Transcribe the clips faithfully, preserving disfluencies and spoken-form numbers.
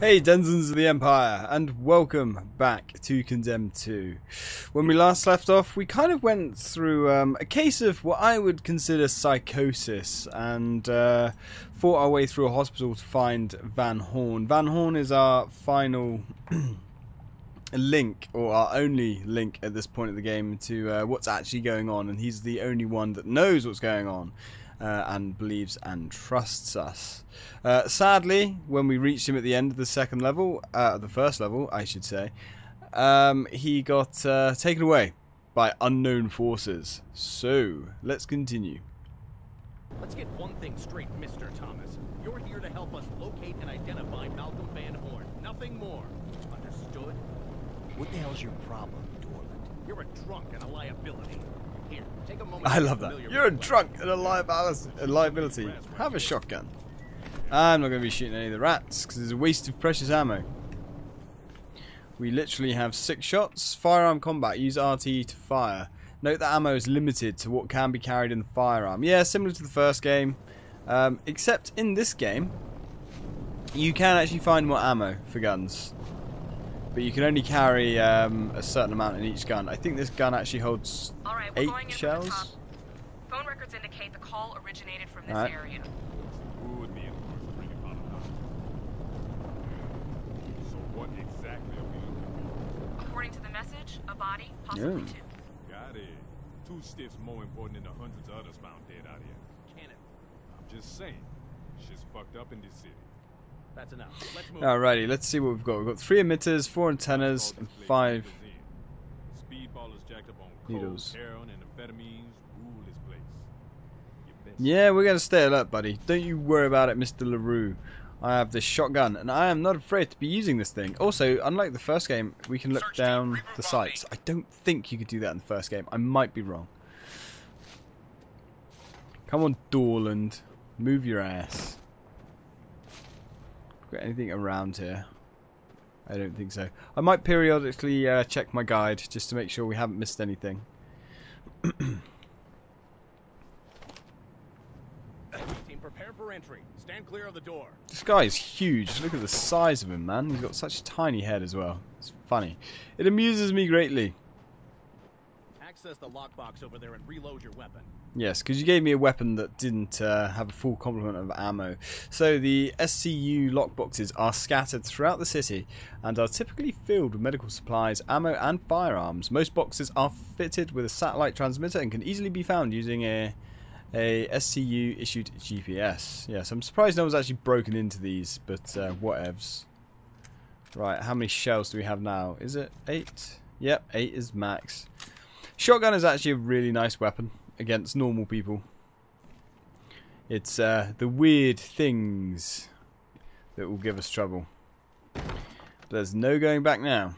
Hey denizens of the Empire, and welcome back to Condemned two. When we last left off, we kind of went through um, a case of what I would consider psychosis, and uh, fought our way through a hospital to find Van Horn. Van Horn is our final link, or our only link at this point of the game, to uh, what's actually going on, and he's the only one that knows what's going on. Uh, and believes and trusts us. Uh, sadly, when we reached him at the end of the second level, uh, the first level, I should say, um, he got uh, taken away by unknown forces. So, let's continue. Let's get one thing straight, Mister Thomas. You're here to help us locate and identify Malcolm Van Horn. Nothing more. Understood? What the hell's your problem, Dorland? You're a drunk and a liability. Here, take a moment. I love that. You're a drunk and a liability. Have a shotgun. I'm not going to be shooting any of the rats because it's a waste of precious ammo. We literally have six shots. Firearm combat. Use R T to fire. Note that ammo is limited to what can be carried in the firearm. Yeah, similar to the first game. Um, except in this game, you can actually find more ammo for guns. But you can only carry um, a certain amount in each gun. I think this gun actually holds All right, we're eight going shells. The top. Phone records indicate the call originated from this right. area. Who would be in to bring about a knowledge? So what exactly are we looking for? According to the message, a body, possibly yeah. two. Got it. Two stiffs more important than the hundreds of others found dead out here. Cannon. I'm just saying, shit's fucked up in this city. That's enough. Let's move. Alrighty, let's see what we've got. We've got three emitters, four antennas, and five speedballers jacked up on needles. Yeah, we're gonna stay alert, buddy. Don't you worry about it, Mister LeRoux. I have this shotgun, and I am not afraid to be using this thing. Also, unlike the first game, we can look Search down the sights. I don't think you could do that in the first game. I might be wrong. Come on, Dorland. Move your ass. Got anything around here? I don't think so. I might periodically uh, check my guide just to make sure we haven't missed anything. Team, prepare for entry. Stand clear of the door. This guy is huge. Look at the size of him, man. He's got such a tiny head as well. It's funny. It amuses me greatly. Access the lockbox over there and reload your weapon. Yes, because you gave me a weapon that didn't uh, have a full complement of ammo. So the S C U lockboxes are scattered throughout the city and are typically filled with medical supplies, ammo and firearms. Most boxes are fitted with a satellite transmitter and can easily be found using a, a S C U issued G P S. Yes, I'm surprised no one's actually broken into these, but uh, whatevs. Right, how many shells do we have now? Is it eight? Yep, eight is max. Shotgun is actually a really nice weapon against normal people. It's uh, the weird things that will give us trouble. But there's no going back now.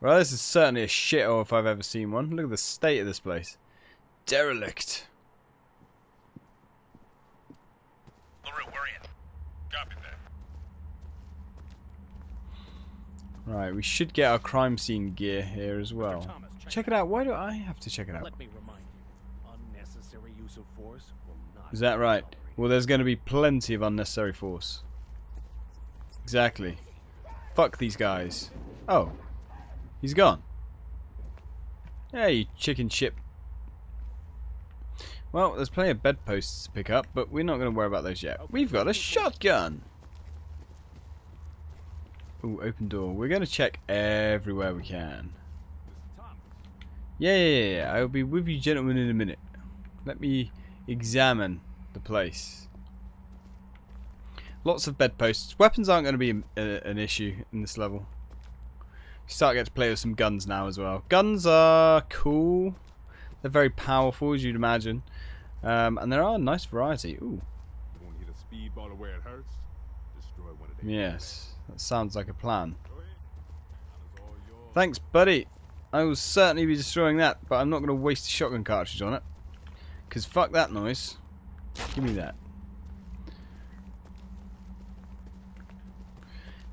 Well, this is certainly a shithole if I've ever seen one. Look at the state of this place. Derelict. LeRoux, we're in. Copy that. Right, we should get our crime scene gear here as well. Thomas, check, check it out. Why do I have to check it out? Let me remind you, unnecessary use of force will not Is that right? Well, there's going to be plenty of unnecessary force. Exactly. Fuck these guys. Oh, he's gone. Hey, you chicken shit. Well, there's plenty of bedposts to pick up, but we're not going to worry about those yet. We've got a shotgun. Ooh, open door. We're going to check everywhere we can. Yeah, yeah, yeah. I'll be with you gentlemen in a minute. Let me examine the place. Lots of bedposts. Weapons aren't going to be a, an issue in this level. You start getting to play with some guns now as well. Guns are cool. They're very powerful, as you'd imagine. Um, and there are a nice variety. Ooh. Won't hit a speedball where it hurts. Destroy one of them. Yes. That sounds like a plan. Thanks, buddy. I will certainly be destroying that, but I'm not going to waste a shotgun cartridge on it. Because fuck that noise. Give me that.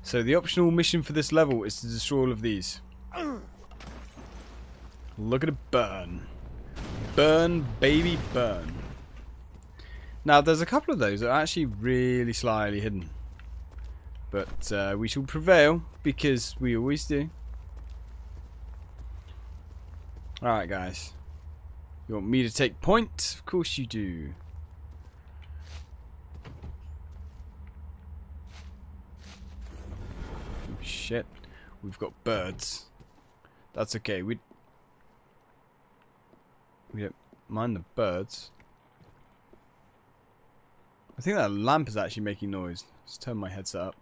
So the optional mission for this level is to destroy all of these. Look at it burn. Burn, baby, burn. Now, there's a couple of those that are actually really slyly hidden. But uh, we shall prevail, because we always do. Alright, guys. You want me to take point? Of course you do. Oh, shit. We've got birds. That's okay. We, we don't mind the birds. I think that lamp is actually making noise. Let's turn my headset up.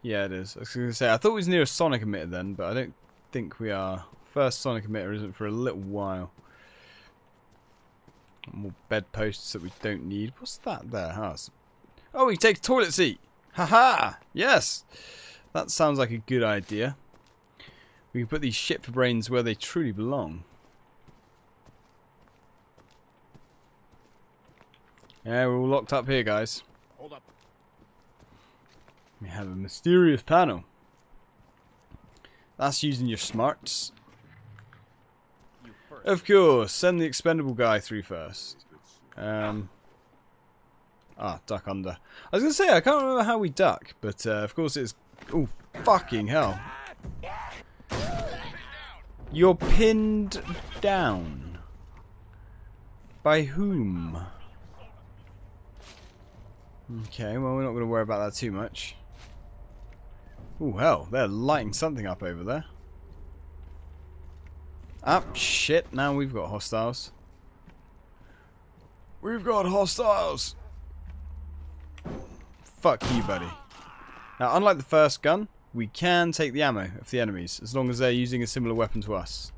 Yeah, it is. I was going to say, I thought we was near a sonic emitter then, but I don't think we are. First sonic emitter isn't for a little while. More bed posts that we don't need. What's that there? Oh, oh we take a toilet seat. Haha! Yes! That sounds like a good idea. We can put these shit for brains where they truly belong. Yeah, we're all locked up here, guys. Hold up. We have a mysterious panel. That's using your smarts. You of course, send the expendable guy through first. Um, ah, duck under. I was going to say, I can't remember how we duck, but uh, of course it's... Oh, fucking hell. You're pinned down. By whom? Okay, well, we're not going to worry about that too much. Oh, hell, they're lighting something up over there. Ah, shit, now we've got hostiles. We've got hostiles! Fuck you, buddy. Now, unlike the first gun, we can take the ammo of the enemies, as long as they're using a similar weapon to us.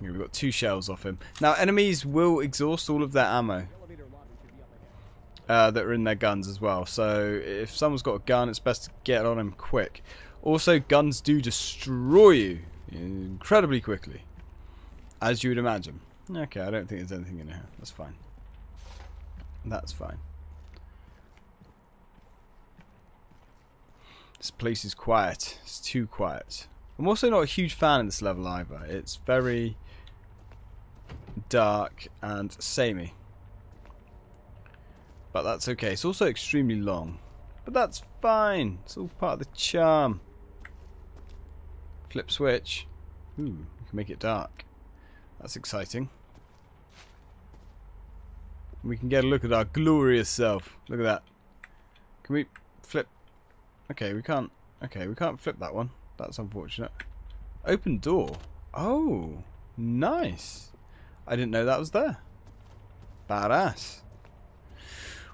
Here, we've got two shells off him. Now, enemies will exhaust all of their ammo. Uh, that are in their guns as well, so if someone's got a gun, it's best to get on them quick. Also, guns do destroy you incredibly quickly, as you would imagine. Okay, I don't think there's anything in here. That's fine. That's fine. This place is quiet. It's too quiet. I'm also not a huge fan of this level either. It's very dark and samey. But that's okay. It's also extremely long. But that's fine. It's all part of the charm. Flip switch. Ooh, we can make it dark. That's exciting. We can get a look at our glorious self. Look at that. Can we flip? Okay, we can't. Okay, we can't flip that one. That's unfortunate. Open door. Oh, nice. I didn't know that was there. Badass.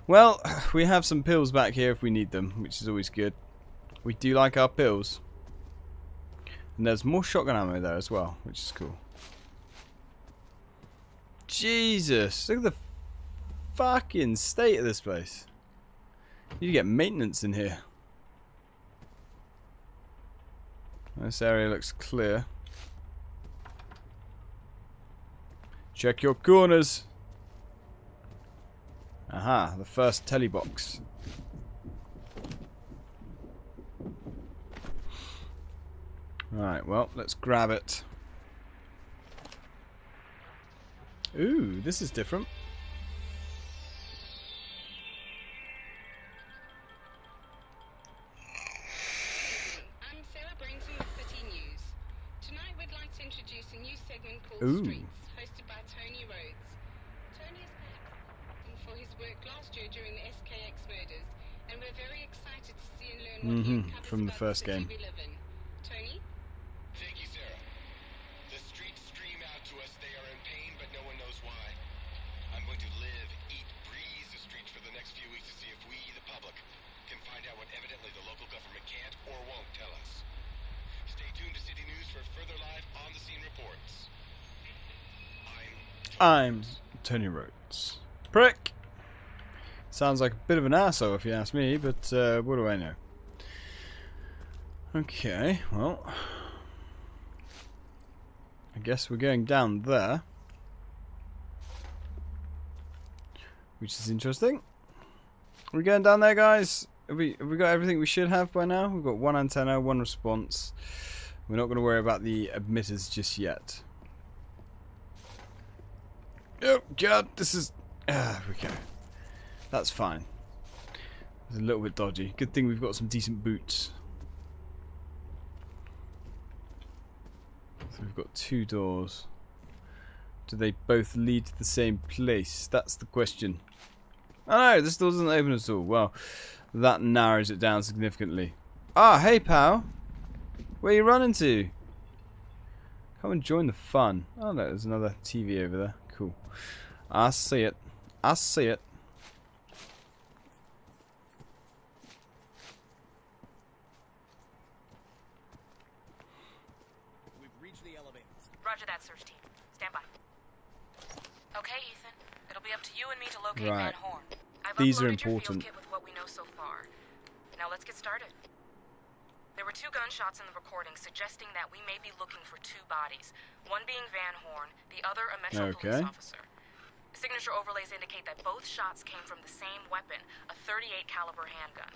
Well, we have some pills back here if we need them, which is always good. We do like our pills. And there's more shotgun ammo there as well, which is cool. Jesus, look at the fucking state of this place. You need to get maintenance in here. This area looks clear. Check your corners. Aha, the first telly box. Right, well, let's grab it. Ooh, this is different. And Sara brings you city news. Tonight we'd like to introduce a new segment called Ooh. Streets, hosted by Tony Rhodes. Tony is for his work last year during the S K X murders, and we're very excited to see and learn what mm-hmm. he from the first the game. We live in. Tony? Thank you, Sara. The streets stream out to us. They are in pain, but no one knows why. I'm going to live, eat, breathe the streets for the next few weeks to see if we, the public, can find out what evidently the local government can't or won't tell us. Stay tuned to City News for further live on-the-scene reports. I'm Tony Rhodes. Prick! Sounds like a bit of an asshole if you ask me, but uh, what do I know? Okay, well... I guess we're going down there. Which is interesting. Are we going down there, guys? Have we, have we got everything we should have by now? We've got one antenna, one response. We're not going to worry about the emitters just yet. Oh, God, this is... Ah, we go. That's fine. It's a little bit dodgy. Good thing we've got some decent boots. So we've got two doors. Do they both lead to the same place? That's the question. Oh no, this door doesn't open at all. Well, that narrows it down significantly. Ah, hey pal. Where you running to? Come and join the fun. Oh no, there's another T V over there. Cool. I see it. I see it. We've reached the elevators. Roger that, search team. Stand by. Okay, Ethan. It'll be up to you and me to locate Van Horn. I've These are important. Your field kit with what we know so far. Now let's get started. There were two gunshots in the recording, suggesting that we may be looking for two bodies. One being Van Horn, the other a Metro okay. police officer. Signature overlays indicate that both shots came from the same weapon, a thirty-eight caliber handgun.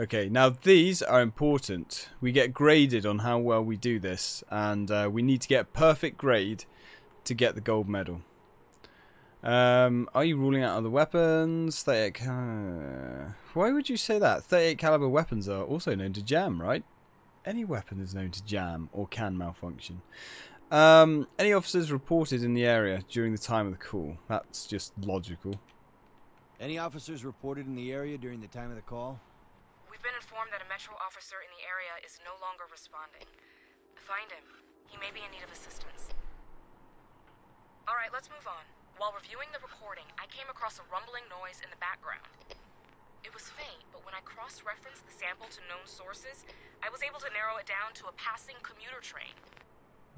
Okay, now these are important. We get graded on how well we do this, and uh, we need to get a perfect grade to get the gold medal. Um, are you ruling out other weapons? thirty-eight uh, why would you say that? thirty-eight caliber weapons are also known to jam, right? Any weapon is known to jam or can malfunction. Um, any officers reported in the area during the time of the call? That's just logical. Any officers reported in the area during the time of the call? We've been informed that a Metro officer in the area is no longer responding. Find him. He may be in need of assistance. All right, let's move on. While reviewing the recording, I came across a rumbling noise in the background. It was faint, but when I cross-referenced the sample to known sources, I was able to narrow it down to a passing commuter train.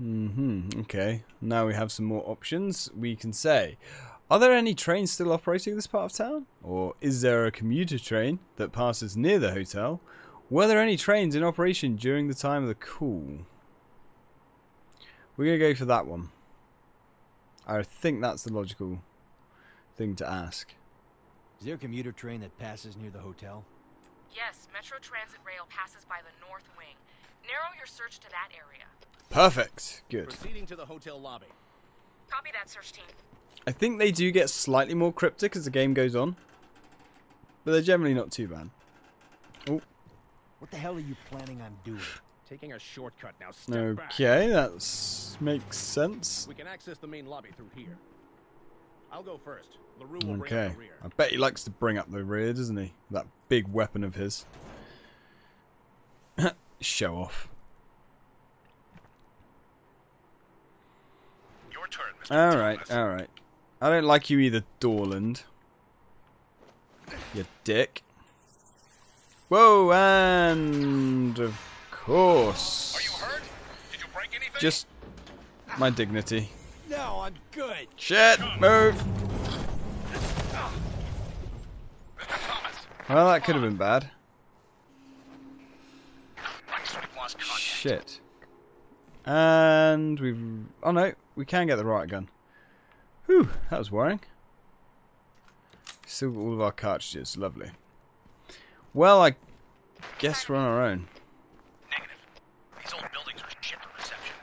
Mm-hmm. Okay. Now we have some more options. We can say, are there any trains still operating in this part of town? Or is there a commuter train that passes near the hotel? Were there any trains in operation during the time of the call? We're going to go for that one. I think that's the logical thing to ask. Is there a commuter train that passes near the hotel? Yes, Metro Transit Rail passes by the north wing. Narrow your search to that area. Perfect. Good. Proceeding to the hotel lobby. Copy that, search team. I think they do get slightly more cryptic as the game goes on, but they're generally not too bad. Oh. What the hell are you planning on doing? Taking a shortcut now. Step okay, back. That makes sense. We can access the main lobby through here. I'll go first. LeRoux will bring up the rear. I bet he likes to bring up the rear, doesn't he? That big weapon of his. Show off. Your turn, Mister All right, all right. I don't like you either, Dorland. You dick. Whoa, and of course. Are you hurt? Did you break anything? Just my dignity. No, I'm good. Shit, move. Well, that could have been bad. Shit. And we've... Oh no, we can get the riot gun. Whew, that was worrying. Still got all of our cartridges, lovely. Well, I guess we're on our own. Negative. These old buildings are shit for reception.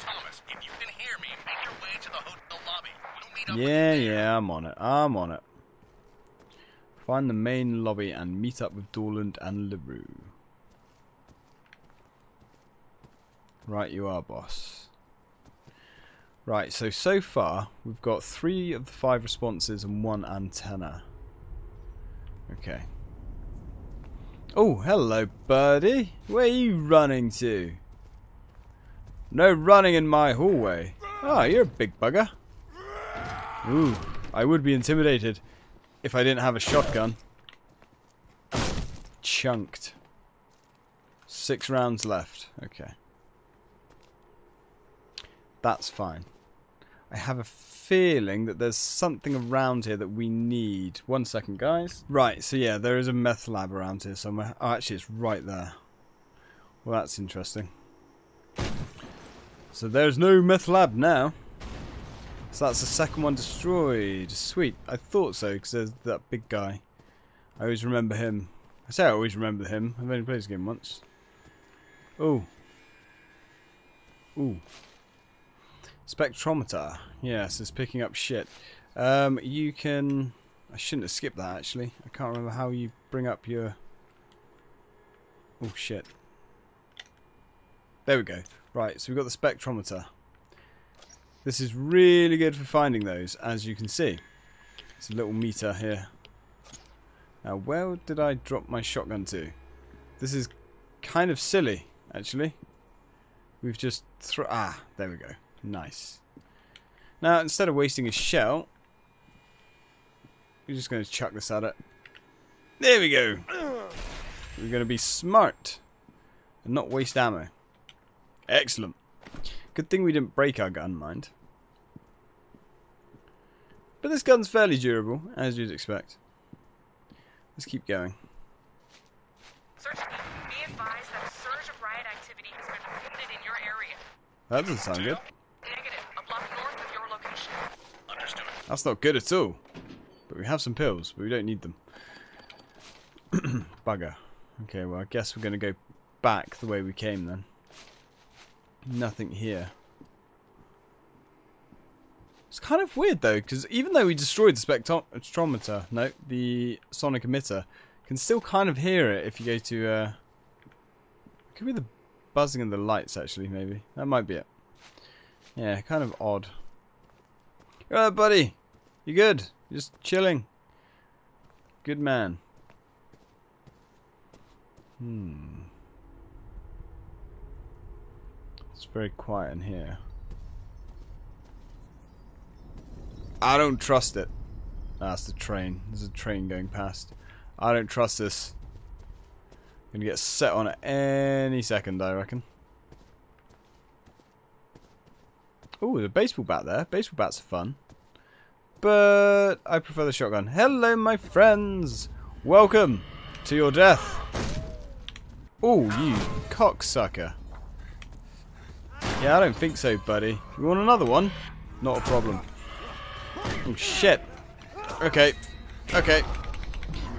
Thomas, if you can hear me, make your way to the hotel lobby. We'll meet up yeah, with yeah, I'm on it. I'm on it. Find the main lobby and meet up with Dorland and LeRoux. Right, you are, boss. Right, so, so far, we've got three of the five responses and one antenna. Okay. Oh, hello, buddy. Where are you running to? No running in my hallway. Ah, you're a big bugger. Ooh, I would be intimidated if I didn't have a shotgun. Chunked. Six rounds left. Okay. That's fine. I have a feeling that there's something around here that we need. One second, guys. Right, so yeah, there is a meth lab around here somewhere. Oh, actually, it's right there. Well, that's interesting. So there's no meth lab now. So that's the second one destroyed. Sweet. I thought so, because there's that big guy. I always remember him. I say I always remember him. I've only played this game once. Ooh. Ooh. Spectrometer. Yes, it's picking up shit. Um, you can... I shouldn't have skipped that, actually. I can't remember how you bring up your... Oh, shit. There we go. Right, so we've got the spectrometer. This is really good for finding those, as you can see. It's a little meter here. Now, where did I drop my shotgun to? This is kind of silly, actually. We've just thrown... Ah, there we go. Nice. Now, instead of wasting a shell... We're just going to chuck this at it. There we go. We're going to be smart and not waste ammo. Excellent. Good thing we didn't break our gun, mind. But this gun's fairly durable, as you'd expect. Let's keep going. Search team, be advised that a surge of riot activity has been reported in your area. That doesn't sound good. Negative. A block north of your location. Understood. That's not good at all. But we have some pills, but we don't need them. Bugger. Okay, well, I guess we're going to go back the way we came then. Nothing here. It's kind of weird, though, because even though we destroyed the spectrometer, no, the sonic emitter, can still kind of hear it if you go to... Uh, it could be the buzzing of the lights, actually, maybe. That might be it. Yeah, kind of odd. Alright, buddy. You good? Just chilling. Good man. Hmm. It's very quiet in here. I don't trust it. That's the train. There's a train going past. I don't trust this. I'm gonna get set on it any second, I reckon. Oh, there's a baseball bat there. Baseball bats are fun. But I prefer the shotgun. Hello, my friends. Welcome to your death. Oh, you cocksucker. Yeah, I don't think so, buddy. You want another one? Not a problem. Oh, shit. Okay. Okay.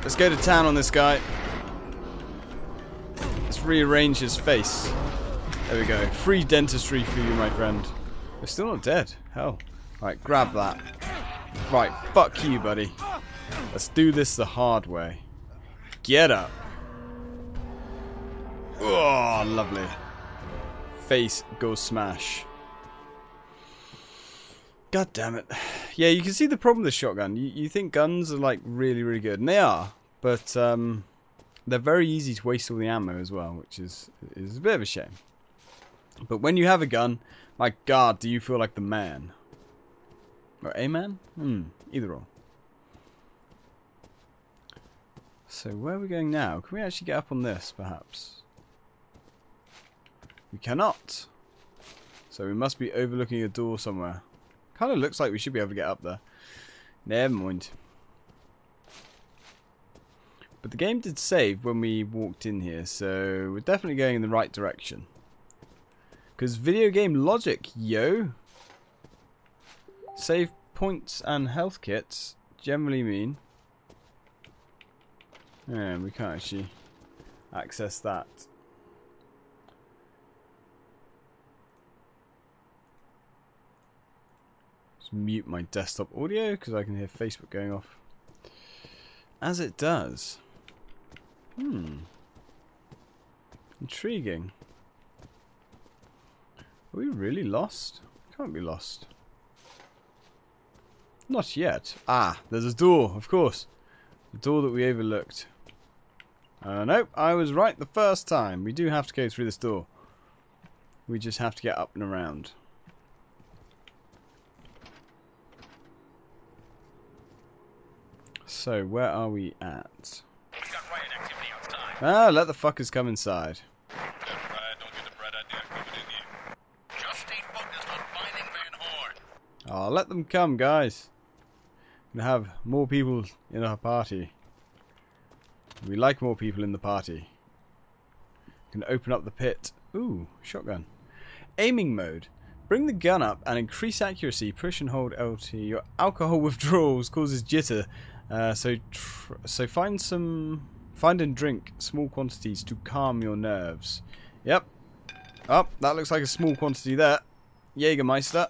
Let's go to town on this guy. Let's rearrange his face. There we go. Free dentistry for you, my friend. We're still not dead. Hell. Alright, grab that. Right, fuck you, buddy. Let's do this the hard way. Get up. Oh, lovely. Face goes smash. God damn it. Yeah, you can see the problem with the shotgun. You, you think guns are, like, really, really good. And they are. But um, they're very easy to waste all the ammo as well, which is, is a bit of a shame. But when you have a gun, my God, do you feel like the man. Or a man? Hmm. Either or. So where are we going now? Can we actually get up on this, perhaps? We cannot. So we must be overlooking a door somewhere. Kind of looks like we should be able to get up there. Never mind. But the game did save when we walked in here, so we're definitely going in the right direction. Because video game logic, yo! Save points and health kits generally mean... Yeah, we can't actually access that. Just mute my desktop audio because I can hear Facebook going off. As it does. Hmm. Intriguing. Are we really lost? Can't be lost. Not yet. Ah, there's a door, of course. The door that we overlooked. Uh, nope, I was right the first time. We do have to go through this door. We just have to get up and around. So, where are we at? We've got riot activity outside. Ah, let the fuckers come inside. Just stay focused on finding Van Horn. Ah, let them come, guys. And have more people in our party. We like more people in the party. Can open up the pit. Ooh, shotgun. Aiming mode. Bring the gun up and increase accuracy. Push and hold L T. Your alcohol withdrawals causes jitter. Uh, so, tr so find some, find and drink small quantities to calm your nerves. Yep. Oh, that looks like a small quantity there. Jägermeister.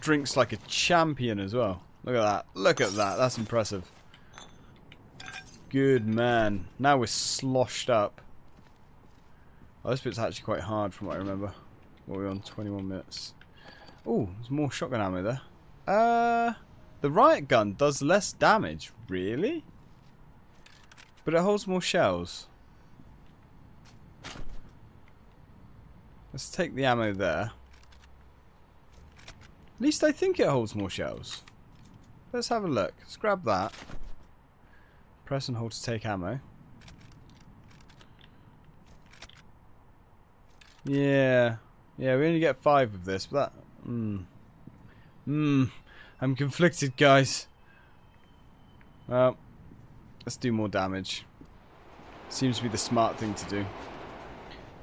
Drinks like a champion as well. Look at that. Look at that. That's impressive. Good man. Now we're sloshed up. Oh, this bit's actually quite hard from what I remember. What are we on? twenty-one minutes. Oh, there's more shotgun ammo there. Uh, the riot gun does less damage. Really? But it holds more shells. Let's take the ammo there. At least I think it holds more shells. Let's have a look. Let's grab that. Press and hold to take ammo. Yeah. Yeah, we only get five of this, but that... Mmm. Mmm. I'm conflicted, guys. Well, let's do more damage. Seems to be the smart thing to do.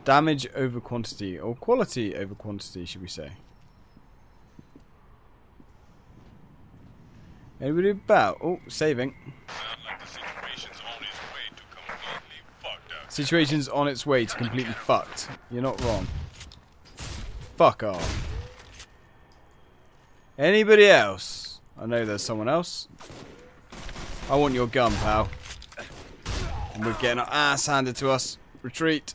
Damage over quantity, or quality over quantity, should we say. Anybody about? Oh, saving. Like the situation's on its way to completely fucked up. Situation's on its way to completely fucked. You're not wrong. Fuck off. Anybody else? I know there's someone else. I want your gun, pal. And we're getting our ass handed to us. Retreat.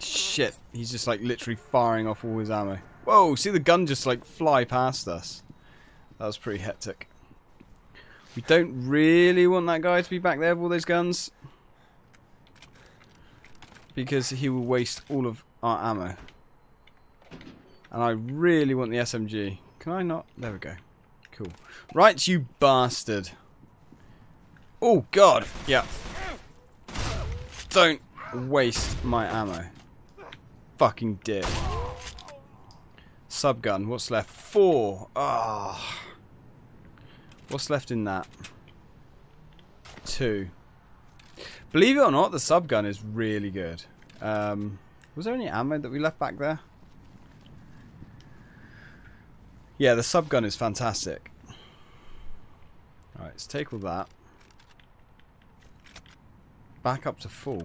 Shit. He's just like literally firing off all his ammo. Whoa, see the gun just like fly past us. That was pretty hectic. We don't really want that guy to be back there with all those guns. Because he will waste all of our ammo. And I really want the S M G. Can I not? There we go. Cool. Right, you bastard. Oh, God. Yeah. Don't waste my ammo. Fucking dick. Subgun. What's left? Four. Ah. Oh. What's left in that? Two. Believe it or not, the subgun is really good. Um, was there any ammo that we left back there? Yeah, the subgun is fantastic. Alright, let's take all that. Back up to full.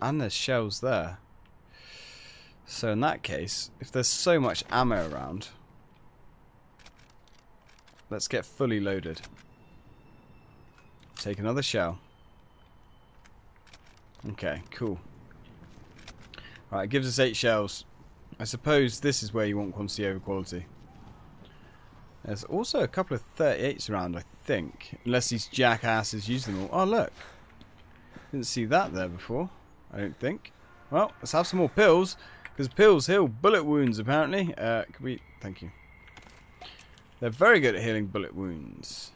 And there's shells there. So in that case, if there's so much ammo around, let's get fully loaded. Take another shell. Okay, cool. Alright, it gives us eight shells. I suppose this is where you want quantity over quality. There's also a couple of thirty-eights around, I think. Unless these jackasses use them all. Oh, look. Didn't see that there before, I don't think. Well, let's have some more pills. Because pills heal bullet wounds, apparently. Uh, can we... Thank you. They're very good at healing bullet wounds.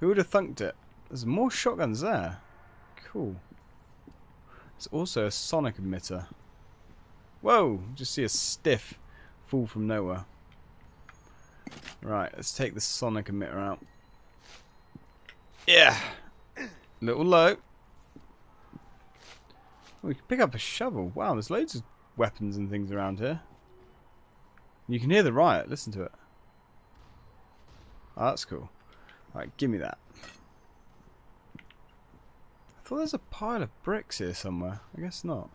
Who would have thunked it? There's more shotguns there. Cool. There's also a sonic emitter. Whoa! Just see a stiff fall from nowhere. Right, let's take the sonic emitter out. Yeah! Little low. We can pick up a shovel. Wow, there's loads of weapons and things around here. You can hear the riot. Listen to it. Oh, that's cool. Alright, give me that. I thought there's a pile of bricks here somewhere. I guess not.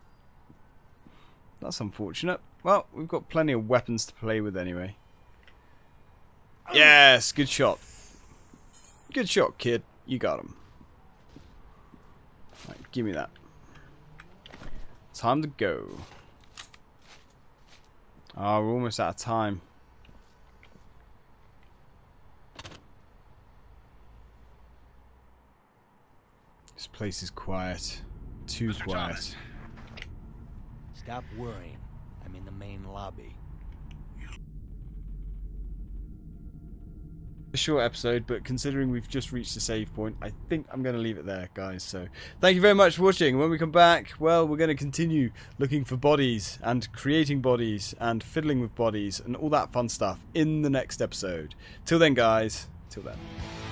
That's unfortunate. Well, we've got plenty of weapons to play with anyway. Yes! Good shot. Good shot, kid. You got him. Alright, give me that. Time to go. Ah, oh, we're almost out of time. This place is quiet. Too Mister quiet. Thomas. Stop worrying. I'm in the main lobby. A short episode, but considering we've just reached the save point, I think I'm going to leave it there, guys. So thank you very much for watching. When we come back, well, we're going to continue looking for bodies and creating bodies and fiddling with bodies and all that fun stuff in the next episode. Till then, guys. Till then.